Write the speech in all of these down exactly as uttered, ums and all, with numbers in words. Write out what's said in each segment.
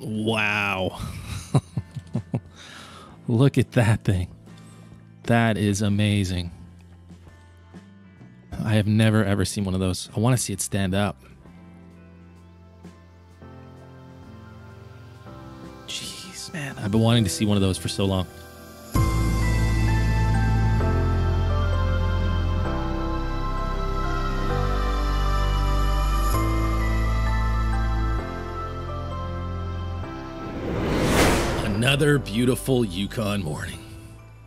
Wow. Look at that thing. That is amazing. I have never ever seen one of those. I want to see it stand up. Jeez, man. I've been wanting to see one of those for so long. Another beautiful Yukon morning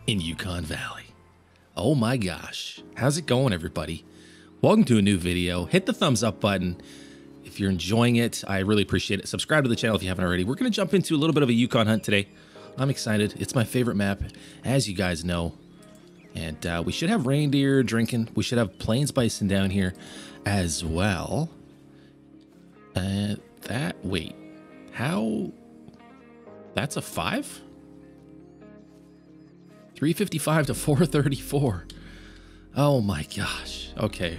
in Yukon Valley. Oh my gosh. How's it going, everybody? Welcome to a new video. Hit the thumbs up button if you're enjoying it. I really appreciate it. Subscribe to the channel if you haven't already. We're going to jump into a little bit of a Yukon hunt today. I'm excited. It's my favorite map, as you guys know. And uh, we should have reindeer drinking. We should have plains bison down here as well. Uh, that, wait, how... That's a five? three fifty-five to four thirty-four. Oh my gosh. Okay.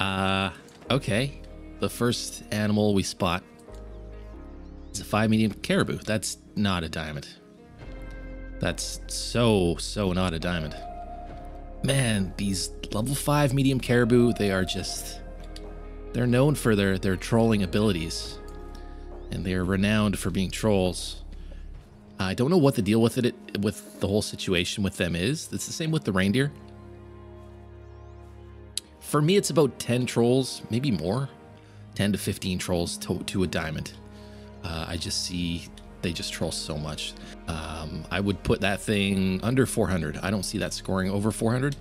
uh, okay. The first animal we spot is a five medium caribou. That's not a diamond. That's so, so not a diamond. Man, these level five medium caribou, they are just, they're known for their, their trolling abilities. And they are renowned for being trolls. I don't know what the deal with it, with the whole situation with them is. It's the same with the reindeer. For me, it's about ten trolls, maybe more, ten to fifteen trolls to, to a diamond. Uh, I just see they just troll so much. Um, I would put that thing under four hundred. I don't see that scoring over four hundred.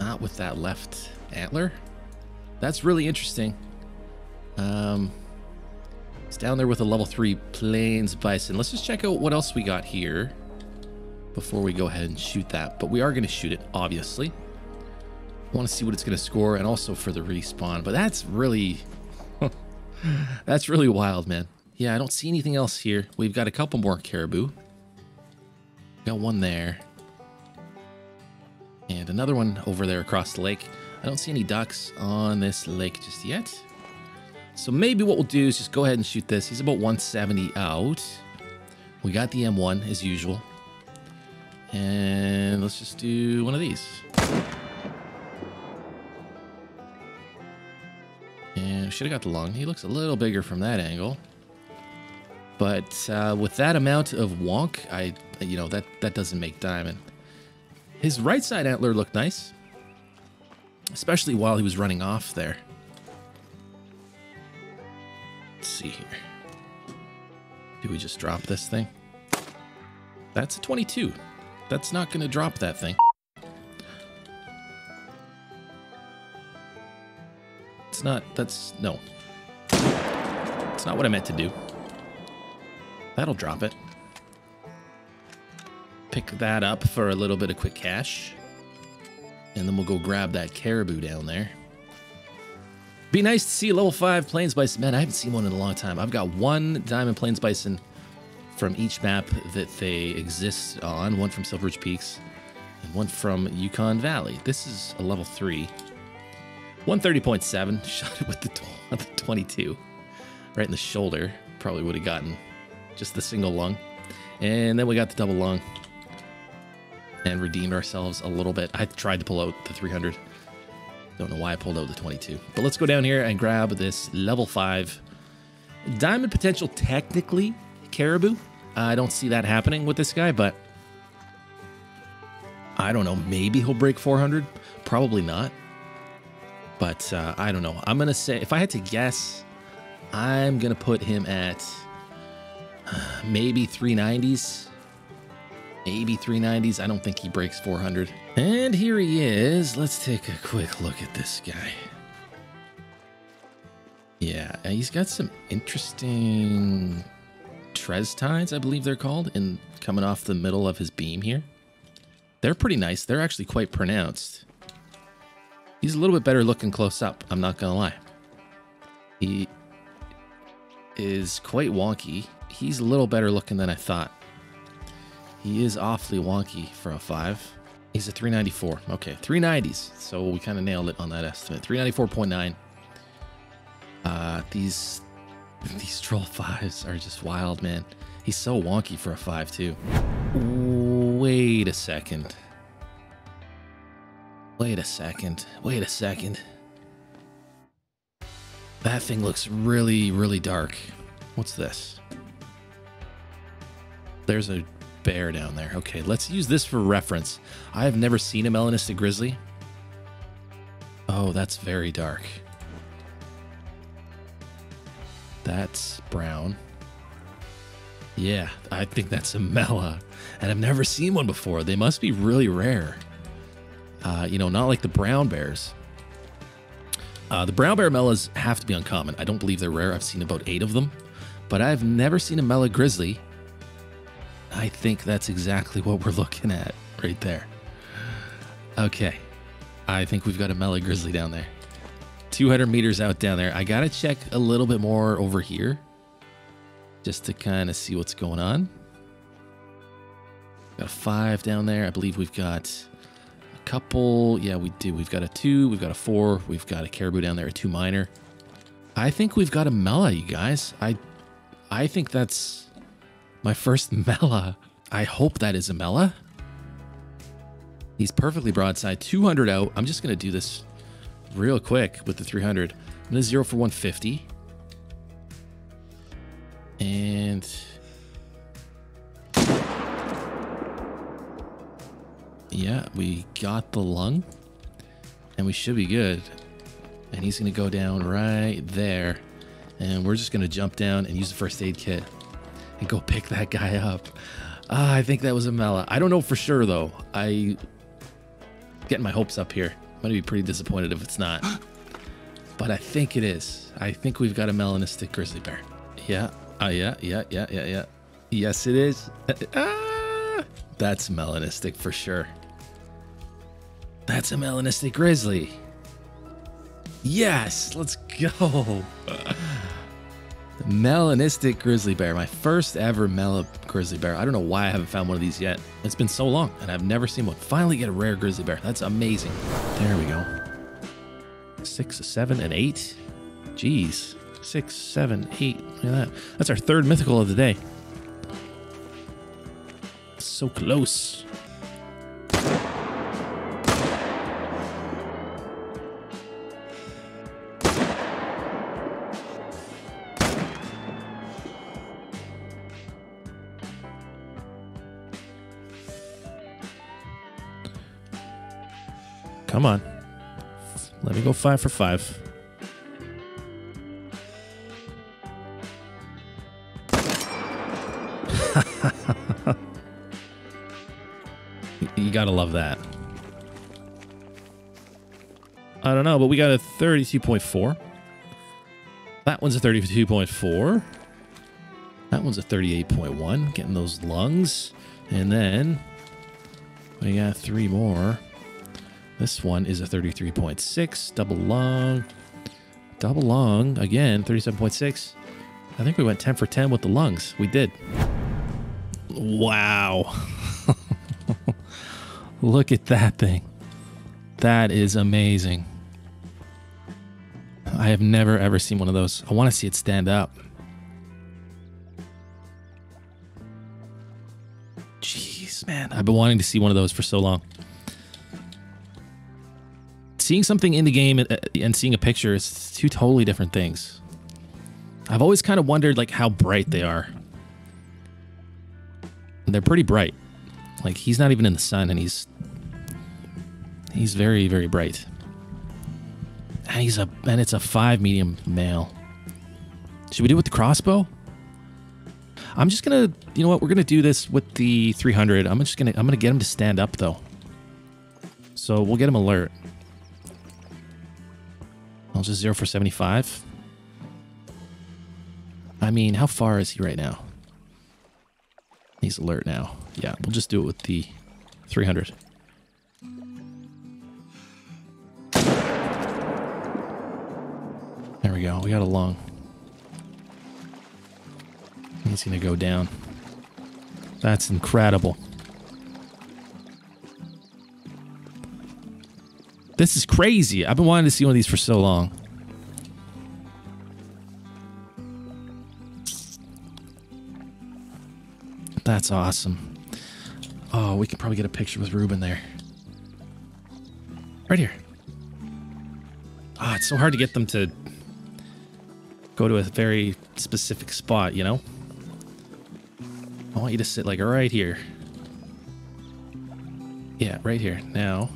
Not with that left antler. That's really interesting. Um... It's down there with a level three plains bison. Let's just check out what else we got here before we go ahead and shoot that. But we are going to shoot it, obviously. I want to see what it's going to score and also for the respawn. But that's really, that's really wild, man. Yeah, I don't see anything else here. We've got a couple more caribou. Got one there. And another one over there across the lake. I don't see any ducks on this lake just yet. So maybe what we'll do is just go ahead and shoot this. He's about one seventy out. We got the M one as usual. And let's just do one of these. And should have got the long. He looks a little bigger from that angle. But uh, with that amount of wonk, I, you know, that, that doesn't make diamond. His right side antler looked nice. Especially while he was running off there. Let's see here. Do we just drop this thing? That's a twenty-two. That's not gonna drop that thing. It's not, that's, no. It's not what I meant to do. That'll drop it. Pick that up for a little bit of quick cash. And then we'll go grab that caribou down there. Be nice to see a level five plains bison. Man, I haven't seen one in a long time. I've got one diamond plains bison from each map that they exist on. One from Silver Ridge Peaks and one from Yukon Valley. This is a level three. one thirty point seven. Shot it with the twenty-two. Right in the shoulder. Probably would have gotten just the single lung. And then we got the double lung. And redeemed ourselves a little bit. I tried to pull out the three hundred. Don't know why I pulled out the twenty-two. But let's go down here and grab this level five diamond potential, technically caribou. Uh, I don't see that happening with this guy, but I don't know. Maybe he'll break four hundred. Probably not. But uh, I don't know. I'm going to say, if I had to guess, I'm going to put him at uh, maybe three nineties. Maybe three nineties. I don't think he breaks four hundred. And here he is. Let's take a quick look at this guy. Yeah, he's got some interesting treztines, I believe they're called, and coming off the middle of his beam here. They're pretty nice. They're actually quite pronounced. He's a little bit better looking close up. I'm not going to lie. He is quite wonky. He's a little better looking than I thought. He is awfully wonky for a five. He's a three ninety-four. Okay, three nineties. So we kind of nailed it on that estimate. three ninety-four point nine. Uh, these These troll fives are just wild, man. He's so wonky for a five, too. Wait a second. Wait a second. Wait a second. That thing looks really, really dark. What's this? There's a bear down there. Okay, let's use this for reference. I have never seen a melanistic grizzly. Oh, that's very dark. That's brown. Yeah, I think that's a mela. And I've never seen one before. They must be really rare. Uh, you know, not like the brown bears. Uh, the brown bear melas have to be uncommon. I don't believe they're rare. I've seen about eight of them. But I've never seen a mela grizzly. I think that's exactly what we're looking at right there. Okay. I think we've got a mela grizzly down there. two hundred meters out down there. I gotta check a little bit more over here just to kind of see what's going on. Got a five down there. I believe we've got a couple. Yeah, we do. We've got a two. We've got a four. We've got a caribou down there, a two minor. I think we've got a mela, you guys. I, I think that's my first mela. I hope that is a mela. He's perfectly broadside, two hundred out. I'm just gonna do this real quick with the three hundred. I'm gonna zero for one fifty. And yeah, we got the lung and we should be good. And he's gonna go down right there. And we're just gonna jump down and use the first aid kit and go pick that guy up. Ah, I think that was a mela. I don't know for sure though. I getting my hopes up here. I'm gonna be pretty disappointed if it's not, but I think it is. I think we've got a melanistic grizzly bear. Yeah, oh uh, yeah, yeah, yeah, yeah, yeah. Yes, it is. Ah, that's melanistic for sure. That's a melanistic grizzly. Yes, let's go. Melanistic grizzly bear, my first ever mela grizzly bear. I don't know why I haven't found one of these yet. It's been so long and I've never seen one. Finally get a rare grizzly bear. That's amazing. There we go. Six, seven, and eight. Jeez. Six, seven, eight. Look at that. That's our third mythical of the day. So close. Come on. Let me go five for five. You gotta love that. I don't know, but we got a thirty-two point four. That one's a thirty-two point four. That one's a thirty-eight point one. Getting those lungs. And then we got three more. This one is a thirty-three point six, double lung, double lung, again, thirty-seven point six. I think we went ten for ten with the lungs. We did. Wow. Look at that thing. That is amazing. I have never, ever seen one of those. I want to see it stand up. Jeez, man. I've been wanting to see one of those for so long. Seeing something in the game and seeing a picture is two totally different things. I've always kind of wondered like how bright they are. And they're pretty bright. Like he's not even in the sun and he's he's very, very bright. And he's a and it's a five medium male. Should we do it with the crossbow? I'm just gonna you know what, we're gonna do this with the three hundred. I'm just gonna I'm gonna get him to stand up though. So we'll get him alert. I'll just zero for seventy-five. I mean, how far is he right now? He's alert now. Yeah, we'll just do it with the three hundred. There we go. We got a lung. He's going to go down. That's incredible. This is crazy. I've been wanting to see one of these for so long. That's awesome. Oh, we could probably get a picture with Reuben there. Right here. Ah, oh, it's so hard to get them to go to a very specific spot, you know? I want you to sit like right here. Yeah, right here. Now.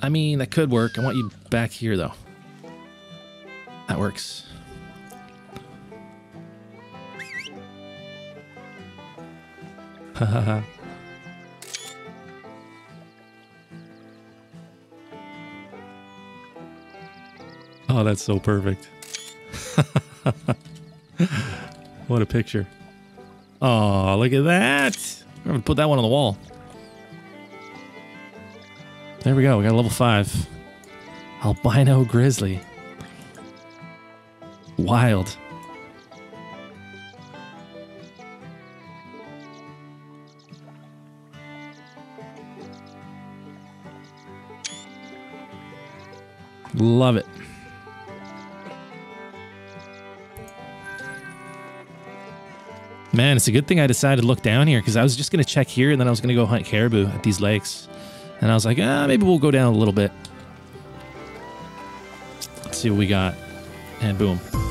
I mean, that could work. I want you back here, though. That works. Hahaha. Oh, that's so perfect. What a picture. Oh, look at that. We're gonna put that one on the wall. There we go. We got a level five. Albino Grizzly. Wild. Love it. Man, it's a good thing I decided to look down here, because I was just going to check here and then I was going to go hunt caribou at these lakes. And I was like, ah, maybe we'll go down a little bit. Let's see what we got. And boom.